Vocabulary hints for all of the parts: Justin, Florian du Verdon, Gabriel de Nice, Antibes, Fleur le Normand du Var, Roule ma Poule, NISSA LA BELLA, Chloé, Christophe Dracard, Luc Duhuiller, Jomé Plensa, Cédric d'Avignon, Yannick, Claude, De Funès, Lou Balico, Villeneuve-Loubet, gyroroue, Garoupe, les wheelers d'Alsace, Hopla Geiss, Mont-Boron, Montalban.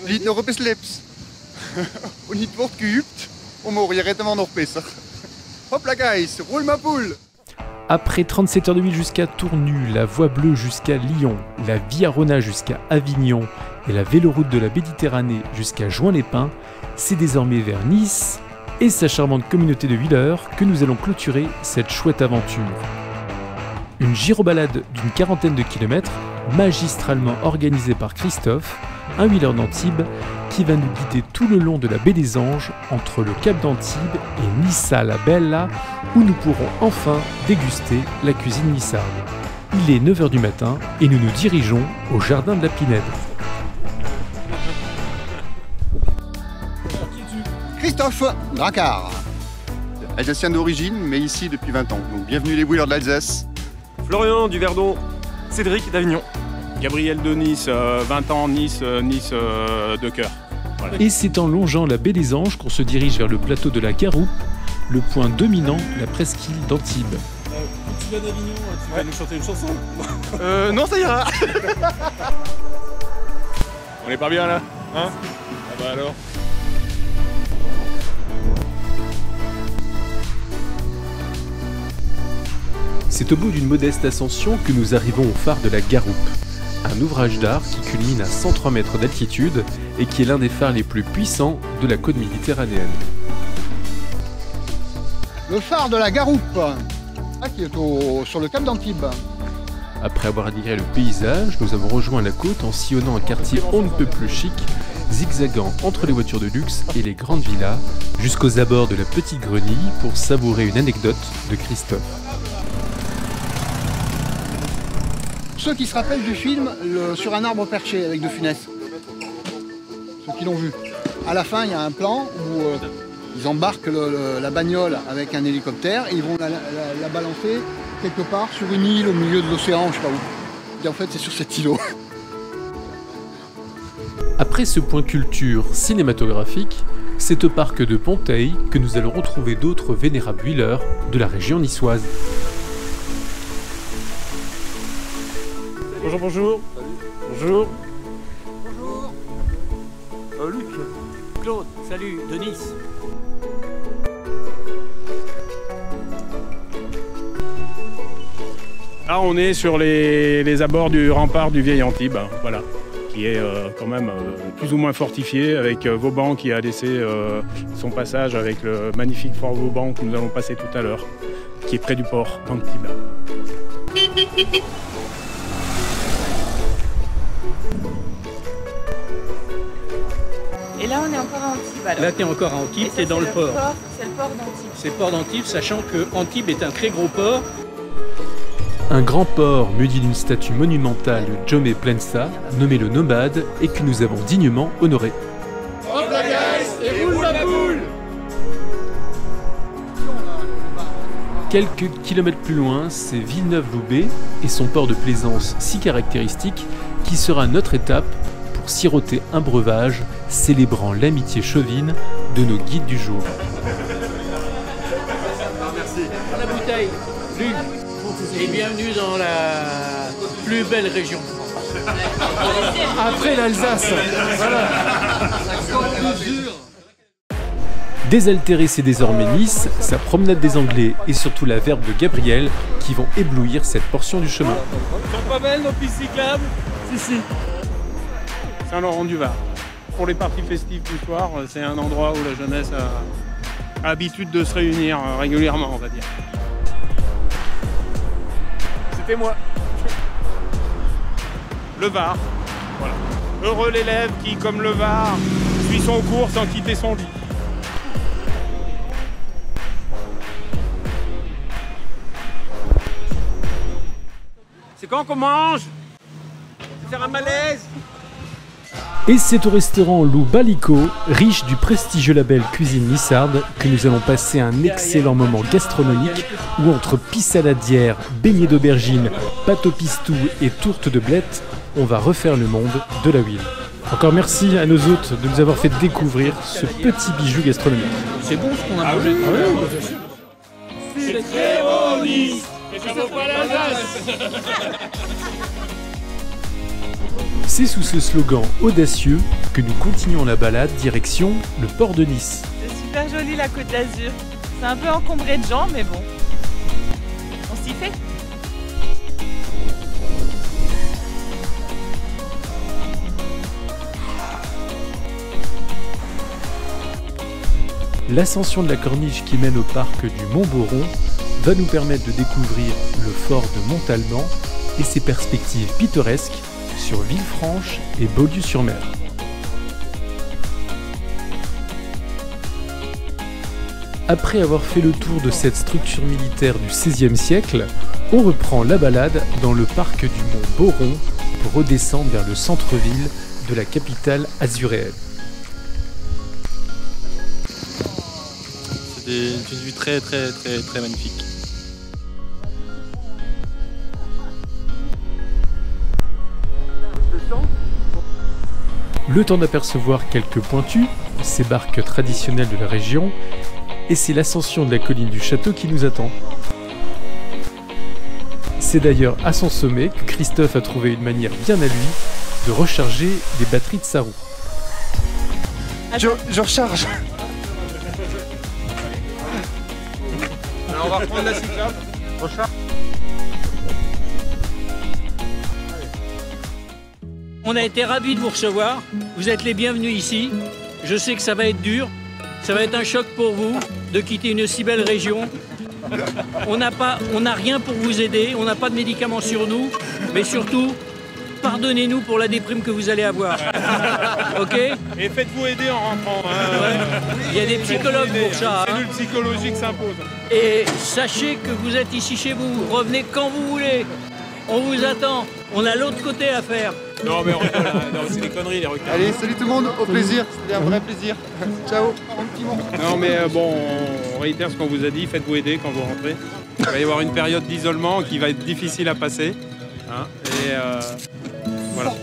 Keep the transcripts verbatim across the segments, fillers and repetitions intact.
Het is niet nog op je slips. En niet wordt geübt, om hoor je redt hem nog pissig. Hopla Geiss, roule ma poule. Après trente-sept heures de ville jusqu'à Tournu, la Voie Bleue jusqu'à Lyon, la Via Rona jusqu'à Avignon et la véloroute de la Méditerranée jusqu'à Juin-les-Pins, c'est désormais vers Nice et sa charmante communauté de Wheelers que nous allons clôturer cette chouette aventure. Une gyrobalade d'une quarantaine de kilomètres, magistralement organisée par Christophe, un Wheeler d'Antibes, qui va nous guider tout le long de la baie des Anges, entre le Cap d'Antibes et Nissa la Bella, où nous pourrons enfin déguster la cuisine nissarde. Il est neuf heures du matin et nous nous dirigeons au jardin de la Pinède. Christophe Dracard, alsacien d'origine mais ici depuis vingt ans, donc bienvenue les Wheelers de l'Alsace. Florian du Verdon, Cédric d'Avignon. Gabriel de Nice, euh, vingt ans, Nice, euh, Nice euh, de cœur. Voilà. Et c'est en longeant la baie des Anges qu'on se dirige vers le plateau de la Garoupe, le point dominant, la presqu'île d'Antibes. Euh, quand tu vas d'Avignon, tu vas nous chanter une chanson? euh, Non, ça ira. On est pas bien là, hein? Ah bah alors. C'est au bout d'une modeste ascension que nous arrivons au phare de la Garoupe, un ouvrage d'art qui culmine à cent trois mètres d'altitude et qui est l'un des phares les plus puissants de la côte méditerranéenne. Le phare de la Garoupe, ah, qui est au, sur le cap d'Antibes. Après avoir admiré le paysage, nous avons rejoint la côte en sillonnant un quartier on ne peut plus chic, zigzagant entre les voitures de luxe et les grandes villas, jusqu'aux abords de la Petite Grenille pour savourer une anecdote de Christophe. Ceux qui se rappellent du film le, Sur un arbre perché avec De Funès, ceux qui l'ont vu. À la fin, il y a un plan où euh, ils embarquent le, le, la bagnole avec un hélicoptère et ils vont la, la, la balancer quelque part sur une île au milieu de l'océan, je sais pas où. Et en fait, c'est sur cet îlot. Après ce point culture cinématographique, c'est au parc de Ponteil que nous allons retrouver d'autres vénérables wheelers de la région niçoise. Bonjour, bonjour. Salut. Bonjour. Bonjour. Euh, Luc. Claude, salut, de Nice. Là, on est sur les, les abords du rempart du vieil Antibes, voilà, qui est euh, quand même euh, plus ou moins fortifié, avec euh, Vauban qui a laissé euh, son passage avec le magnifique fort Vauban que nous allons passer tout à l'heure, qui est près du port d'Antibes. Et là, on est encore à Antibes. Alors. Là, tu es encore à Antibes, tu es dans le, le port. port C'est le port d'Antibes. C'est le port d'Antibes, sachant que Antibes est un très gros port. Un grand port muni d'une statue monumentale de Jomé Plensa, nommée le nomade, et que nous avons dignement honoré. Hop la Geiss et roule ma poule. Quelques kilomètres plus loin, c'est Villeneuve-Loubet et son port de plaisance si caractéristique qui sera notre étape pour siroter un breuvage célébrant l'amitié chauvine de nos guides du jour. Merci. La bouteille, Luc, et bienvenue dans la plus belle région. Après l'Alsace, voilà. Désaltéré, c'est désormais Nice, sa promenade des Anglais et surtout la verbe de Gabriel qui vont éblouir cette portion du chemin. Sont pas belles nos pistes cyclables? Si, si. Saint-Laurent du Var. Pour les parties festives du soir, c'est un endroit où la jeunesse a, a l'habitude de se réunir régulièrement, on va dire. C'était moi. Le Var. Voilà. Heureux l'élève qui, comme le Var, suit son cours sans quitter son lit. C'est quand qu'on mange? Faire un malaise. Et c'est au restaurant Lou Balico, riche du prestigieux label Cuisine Nissarde, que nous allons passer un excellent moment gastronomique où entre pissaladière, beignets d'aubergine, pâte au pistou et tourte de blettes, on va refaire le monde de la huile. Encore merci à nos hôtes de nous avoir fait découvrir ce petit bijou gastronomique. C'est bon ce qu'on a mangé. Ah oui, ah oui, c'est très bon, Nice. Et ça vaut pas l'Alsace. C'est sous ce slogan audacieux que nous continuons la balade direction le port de Nice. C'est super joli la Côte d'Azur. C'est un peu encombré de gens, mais bon, on s'y fait. L'ascension de la corniche qui mène au parc du Mont-Boron va nous permettre de découvrir le fort de Montalban et ses perspectives pittoresques sur Villefranche et Beaulieu-sur-Mer. Après avoir fait le tour de cette structure militaire du seizième siècle, on reprend la balade dans le parc du Mont-Boron pour redescendre vers le centre-ville de la capitale azuréenne. C'est une vue très très très très magnifique. Le temps d'apercevoir quelques pointus, ces barques traditionnelles de la région, et c'est l'ascension de la colline du château qui nous attend. C'est d'ailleurs à son sommet que Christophe a trouvé une manière bien à lui de recharger des batteries de sa roue. Je, je recharge. On va reprendre la cyclable. On a été ravis de vous recevoir. Vous êtes les bienvenus ici. Je sais que ça va être dur. Ça va être un choc pour vous de quitter une si belle région. On n'a pas, on n'a rien pour vous aider. On n'a pas de médicaments sur nous. Mais surtout, pardonnez-nous pour la déprime que vous allez avoir. Ok? Et faites-vous aider en rentrant. Hein. Ouais. Il y a des psychologues pour ça. Une cellule psychologique s'impose. Et sachez que vous êtes ici chez vous. Vous revenez quand vous voulez. On vous attend. On a l'autre côté à faire. Non mais on rigole. C'est des conneries les requins. Allez, salut tout le monde. Au plaisir. C'était un vrai plaisir. Ciao. Non mais euh, bon, on réitère ce qu'on vous a dit. Faites-vous aider quand vous rentrez. Il va y avoir une période d'isolement qui va être difficile à passer. Hein, et, euh, voilà.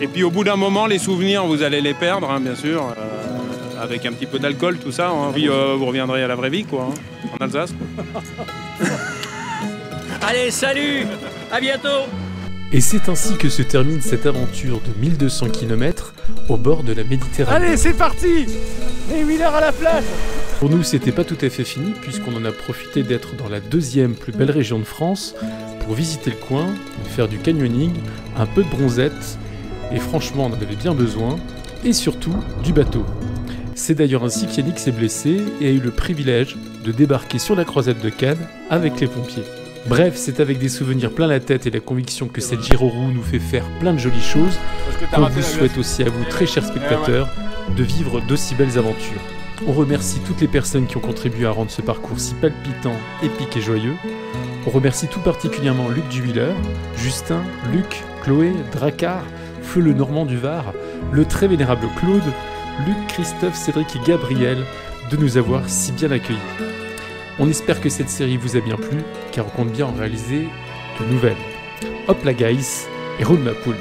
Et puis au bout d'un moment, les souvenirs, vous allez les perdre, hein, bien sûr, euh, avec un petit peu d'alcool, tout ça. Hein, puis euh, vous reviendrez à la vraie vie, quoi, hein, en Alsace. Quoi. Allez, salut, à bientôt. Et c'est ainsi que se termine cette aventure de mille deux cents kilomètres au bord de la Méditerranée. Allez, c'est parti. Et huit heures à la plage. Pour nous, c'était pas tout à fait fini, puisqu'on en a profité d'être dans la deuxième plus belle région de France pour visiter le coin, faire du canyoning, un peu de bronzette, et franchement on en avait bien besoin, et surtout du bateau. C'est d'ailleurs ainsi que Yannick s'est blessé et a eu le privilège de débarquer sur la croisette de Cannes avec les pompiers. Bref, c'est avec des souvenirs plein la tête et la conviction que cette gyroroue nous fait faire plein de jolies choses, qu'on vous souhaite aussi à vous, très chers spectateurs, de vivre d'aussi belles aventures. On remercie toutes les personnes qui ont contribué à rendre ce parcours si palpitant, épique et joyeux. On remercie tout particulièrement Luc Duhuiller, Justin, Luc, Chloé, Dracard, Fleur le Normand du Var, le très vénérable Claude, Luc, Christophe, Cédric et Gabriel de nous avoir si bien accueillis. On espère que cette série vous a bien plu, car on compte bien en réaliser de nouvelles. Hopla Geiss et Roule ma Poule.